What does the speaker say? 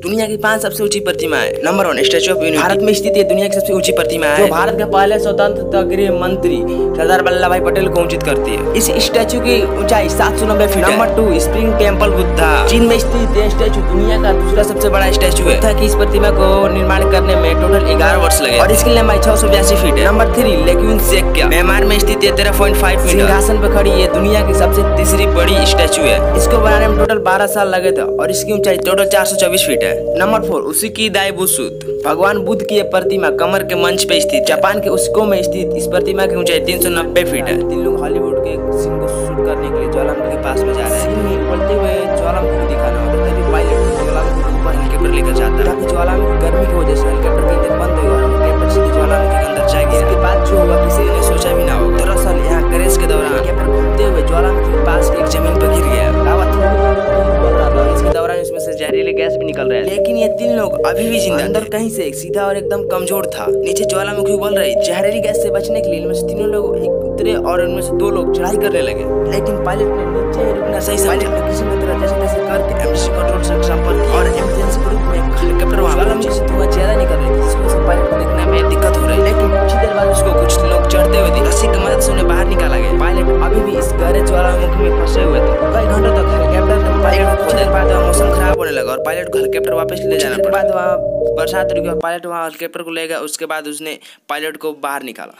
दुनिया की 5 सबसे ऊंची प्रतिमा है। Number 1 statue of unity Bharat में स्थित है। दुनिया की सबसे ऊंची प्रतिमा है। भारत के पहले स्वतंत्रता गृह मंत्री सरदार वल्लभ भाई पटेल को ऊंचित करती है। इस स्टैच्यू की ऊंचाई 790 feet. Number 2 spring temple Buddha चीन में स्थित है। स्टैच्यू दुनिया का दूसरा सबसे बड़ा स्टैच्यू है। बुद्धा की इस प्रतिमा को निर्माण करने में टोटल 11 वर्ष लगे और इसकी लंबाई 682 फीट है। नंबर 3 लेकिन म्यांमार में स्थित है। 13.5 मीटर सिंहासन पर खड़ी है। दुनिया की सबसे तीसरी बड़ी स्टैच्यू है। इसको बनाने में टोटल 12 साल लगे थे और इसकी ऊंचाई टोटल 424 फीट है। नंबर 4 उशिकी दाइबुत्सु भगवान बुद्ध की यह प्रतिमा कमर के मंच पे स्थित जापान के उशिको में स्थित। इस प्रतिमा की ऊंचाई 390 फीट है। 3 लोग हॉलीवुड के सीन को शूट करने के लिए ज्वालामुखी के पास में जा रहे हैं। सीन बोलते हुए ज्वालामुखी को दिखाना होता है, तभी पायलट ज्वालामुखी को ऊपर हेलीकॉप्टर लेकर जाता है ताकि ज्वालामुखी गर्मी की वजह से हेलीकॉप्टर के अंदर बंद हो और हेलीकॉप्टर सीधे ज्वालामुखी के अंदर जाएगी। इसके बाद जो हुआ किसी ने सोचा भी ना हो। दरअसल यहाँ क्रेश के दौरान हेलीकॉप्टर घूमते हुए ज्वालामुखी के पास एक जमीन पर गिर गया। इसमें से जहरीले गैस भी निकल रहा है, लेकिन ये 3 लोग अभी भी जिंदा। अंदर कहीं से एक सीधा और एकदम कमजोर था। नीचे ज्वालामुखी उबल रही। जहरीली गैस से बचने के लिए इनमें से 3 लोग उतरे और इनमें से 2 लोग चढ़ाई करने लगे, लेकिन पायलट ने नीचे रुकना सही समझा। किसी तरह जैसे तैसे करके एमरजेंसी कंट्रोल से संपर्क किया और एमरजेंसी ग्रुप में हेलीकॉप्टर ज्वालामुखी से धुआं ज्यादा निकल रही थी, जिसकी वजह से पायलट को देखने में दिक्कत हो रही। लेकिन कुछ देर बाद उसको कुछ लोग चढ़ते हुए थे। रस्सी की मदद से उन्हें बाहर निकाला गया। पायलट अभी भी इस गहरे ज्वालामुखी में फंसे हुए थे। कई घंटों तक हेलीकॉप्टर मौसम खराब होने लगा और पायलट को हेलीकॉप्टर वापस ले जाना पड़ा। बाद वहाँ बरसात रुकी और पायलट वहाँ हेलीकॉप्टर को ले गया। उसके बाद उसने पायलट को बाहर निकाला।